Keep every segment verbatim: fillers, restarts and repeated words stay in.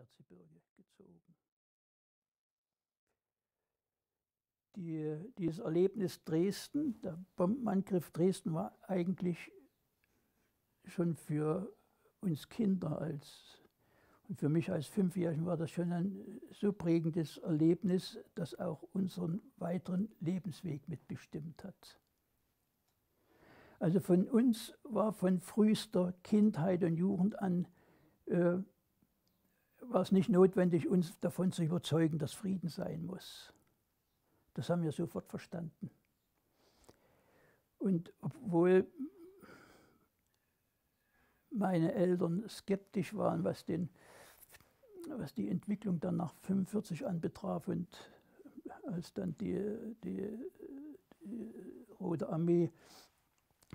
Erzgebirge gezogen. Die, dieses Erlebnis Dresden, der Bombenangriff Dresden, war eigentlich schon für uns Kinder als, und für mich als Fünfjährigen war das schon ein so prägendes Erlebnis, das auch unseren weiteren Lebensweg mitbestimmt hat. Also von uns war von frühester Kindheit und Jugend an äh, war es nicht notwendig, uns davon zu überzeugen, dass Frieden sein muss. Das haben wir sofort verstanden. Und obwohl meine Eltern skeptisch waren, was, den, was die Entwicklung dann nach neunzehnhundertfünfundvierzig anbetraf und als dann die, die, die Rote Armee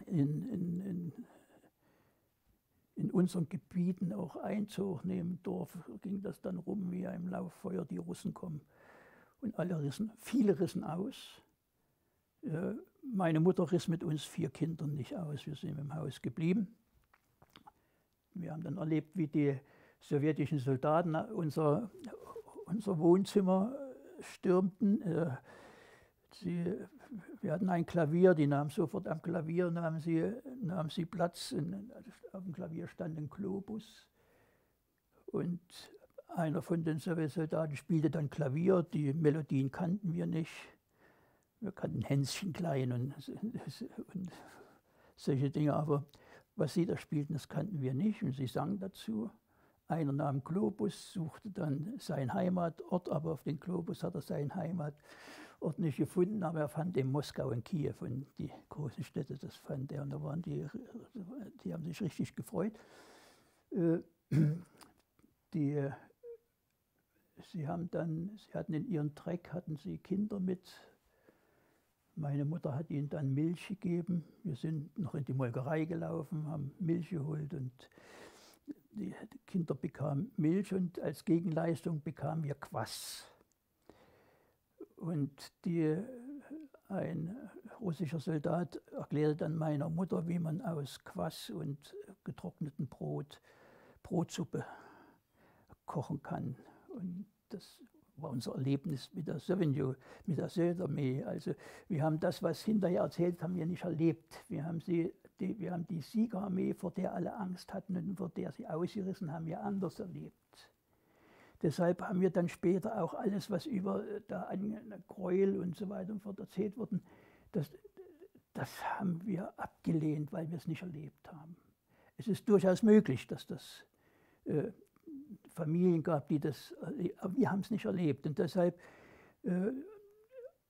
in, in, in, in unseren Gebieten auch Einzug nehmen durfte, ging das dann rum wie im Lauffeuer, die Russen kommen. Und alle rissen, viele rissen aus. Meine Mutter riss mit uns vier Kindern nicht aus, wir sind im Haus geblieben. Wir haben dann erlebt, wie die sowjetischen Soldaten unser, unser Wohnzimmer stürmten. Sie, wir hatten ein Klavier, die nahmen sofort am Klavier nahmen sie, nahmen sie Platz. In, auf dem Klavier stand ein Globus. Und einer von den Sowjetsoldaten spielte dann Klavier, die Melodien kannten wir nicht. Wir kannten Hänschen Klein und, und solche Dinge, aber was sie da spielten, das kannten wir nicht und sie sangen dazu. Einer nahm Globus, suchte dann seinen Heimatort, aber auf den Globus hat er seinen Heimatort nicht gefunden, aber er fand in Moskau und Kiew und die großen Städte, das fand er und da waren die, die haben sich richtig gefreut. Die Sie haben dann, sie hatten in ihrem Dreck hatten sie Kinder mit. Meine Mutter hat ihnen dann Milch gegeben. Wir sind noch in die Molkerei gelaufen, haben Milch geholt und die Kinder bekamen Milch und als Gegenleistung bekamen wir Quass. Und die, ein russischer Soldat erklärte dann meiner Mutter, wie man aus Quass und getrocknetem Brot Brotsuppe kochen kann. Und das war unser Erlebnis mit der Sowjetarmee. Also wir haben das, was hinterher erzählt, haben wir nicht erlebt. Wir haben, sie, die, wir haben die Siegerarmee, vor der alle Angst hatten und vor der sie ausgerissen haben, wir anders erlebt. Deshalb haben wir dann später auch alles, was über da an Gräuel und so weiter und fort erzählt wurden, das, das haben wir abgelehnt, weil wir es nicht erlebt haben. Es ist durchaus möglich, dass das äh, Familien gab, die das, aber wir haben es nicht erlebt und deshalb äh,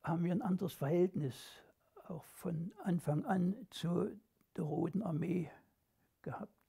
haben wir ein anderes Verhältnis auch von Anfang an zu der Roten Armee gehabt.